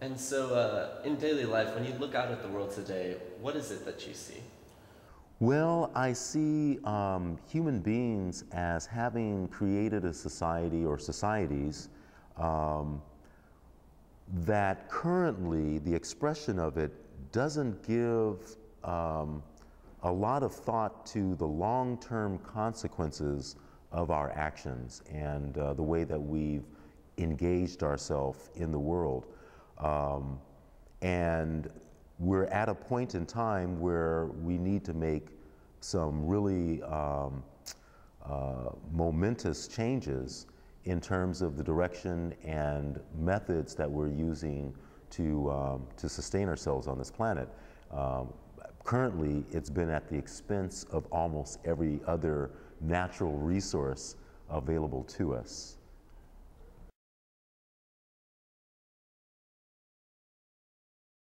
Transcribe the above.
And so in daily life, when you look out at the world today, what is it that you see? Well, I see human beings as having created a society or societies that currently the expression of it doesn't give a lot of thought to the long-term consequences of our actions and the way that we've engaged ourselves in the world. And we're at a point in time where we need to make some really momentous changes in terms of the direction and methods that we're using to sustain ourselves on this planet. Currently, it's been at the expense of almost every other natural resource available to us.